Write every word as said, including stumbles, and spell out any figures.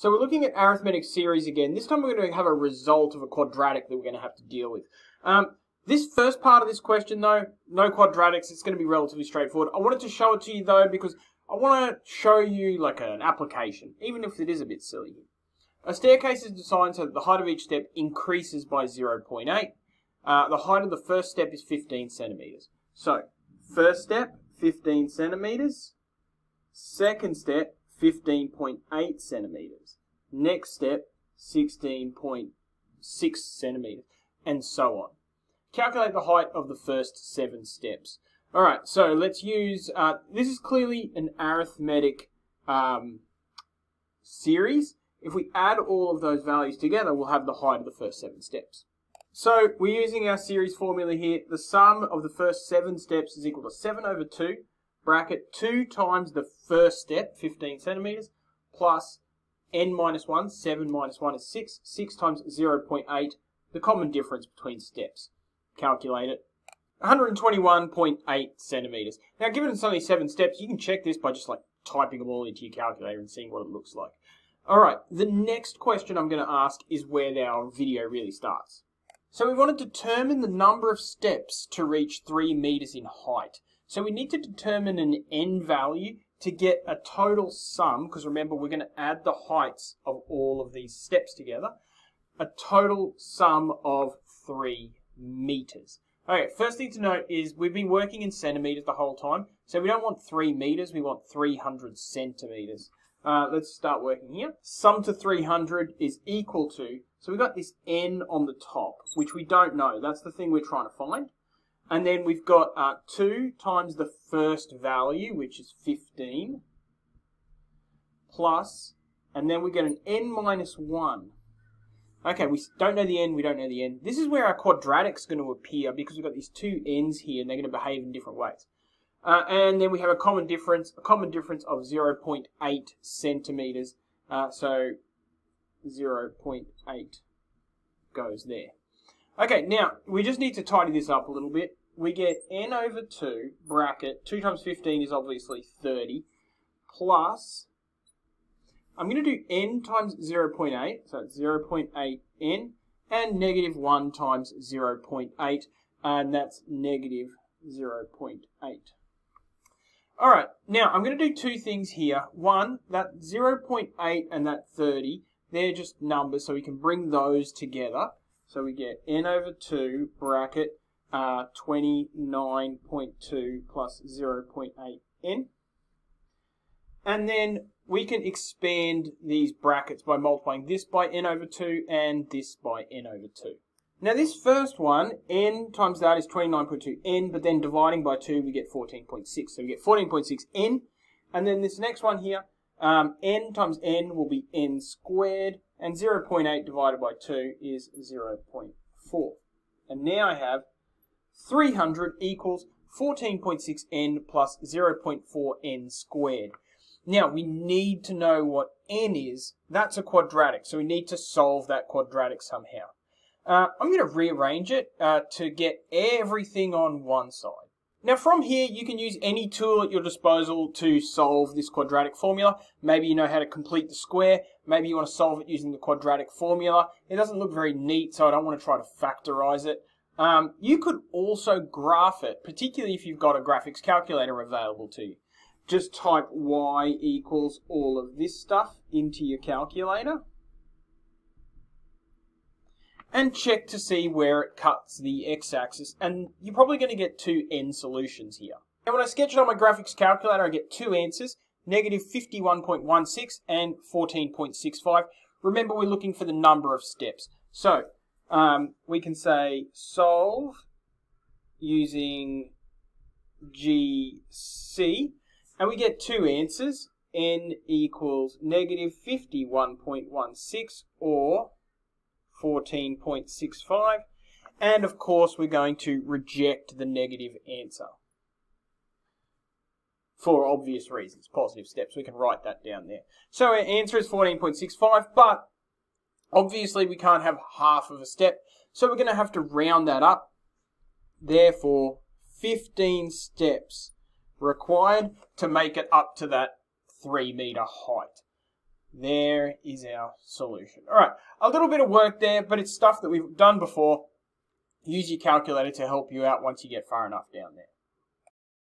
So we're looking at arithmetic series again. This time we're going to have a result of a quadratic that we're going to have to deal with. Um, this first part of this question though, no quadratics, it's going to be relatively straightforward. I wanted to show it to you though because I want to show you like an application, even if it is a bit silly. A staircase is designed so that the height of each step increases by zero point eight. Uh, the height of the first step is fifteen centimeters. So, first step, fifteen centimeters. Second step, fifteen point eight centimeters. Next step, sixteen point six centimeters. And so on. Calculate the height of the first seven steps. Alright, so let's use, uh, this is clearly an arithmetic um, series. If we add all of those values together, we'll have the height of the first seven steps. So we're using our series formula here. The sum of the first seven steps is equal to seven over two, bracket two times the first step, fifteen centimeters, plus n minus one, seven minus one is six, six times zero point eight, the common difference between steps. Calculate it. one hundred twenty-one point eight centimeters. Now, given it's only seven steps, you can check this by just like typing them all into your calculator and seeing what it looks like. Alright, the next question I'm going to ask is where our video really starts. So we want to determine the number of steps to reach three meters in height. So we need to determine an n value to get a total sum, because remember we're going to add the heights of all of these steps together, a total sum of three meters. Alright, first thing to note is we've been working in centimeters the whole time, so we don't want three meters, we want three hundred centimeters. Uh, let's start working here. Sum to three hundred is equal to, so we've got this n on the top, which we don't know. That's the thing we're trying to find. And then we've got uh, two times the first value, which is fifteen, plus, and then we get an n minus one. Okay, we don't know the n, we don't know the n. This is where our quadratic's going to appear because we've got these two n's here and they're going to behave in different ways. Uh, and then we have a common difference, a common difference of zero point eight centimeters. Uh, so zero point eight goes there. Okay, now we just need to tidy this up a little bit. We get n over two, bracket, two times fifteen is obviously thirty, plus, I'm going to do n times zero point eight, so it's zero point eight n, and negative one times zero point eight, and that's negative zero point eight. Alright, now I'm going to do two things here. One, that zero point eight and that thirty, they're just numbers, so we can bring those together. So we get n over two, bracket, uh, twenty-nine point two plus zero point eight n. And then we can expand these brackets by multiplying this by n over two and this by n over two. Now this first one, n times that is twenty-nine point two n, but then dividing by two we get fourteen point six. So we get fourteen point six n. And then this next one here, um, n times n will be n squared, and zero point eight divided by two is zero point four. And now I have three hundred equals fourteen point six n plus zero point four n squared. Now we need to know what n is. That's a quadratic, so we need to solve that quadratic somehow. Uh, I'm going to rearrange it uh, to get everything on one side. Now from here you can use any tool at your disposal to solve this quadratic formula. Maybe you know how to complete the square, maybe you want to solve it using the quadratic formula. It doesn't look very neat, so I don't want to try to factorize it. Um, you could also graph it, particularly if you've got a graphics calculator available to you. Just type y equals all of this stuff into your calculator, and check to see where it cuts the x-axis, and you're probably going to get two n solutions here. And when I sketch it on my graphics calculator, I get two answers, negative fifty-one point one six and fourteen point six five. Remember, we're looking for the number of steps. So, um, we can say solve using G C, and we get two answers, n equals negative fifty-one point one six or fourteen point six five, and of course we're going to reject the negative answer for obvious reasons, positive steps. We can write that down there. So our answer is fourteen point six five, but obviously we can't have half of a step, so we're going to have to round that up. Therefore, fifteen steps required to make it up to that three meter height. There is our solution. All right, a little bit of work there, but it's stuff that we've done before. Use your calculator to help you out once you get far enough down there.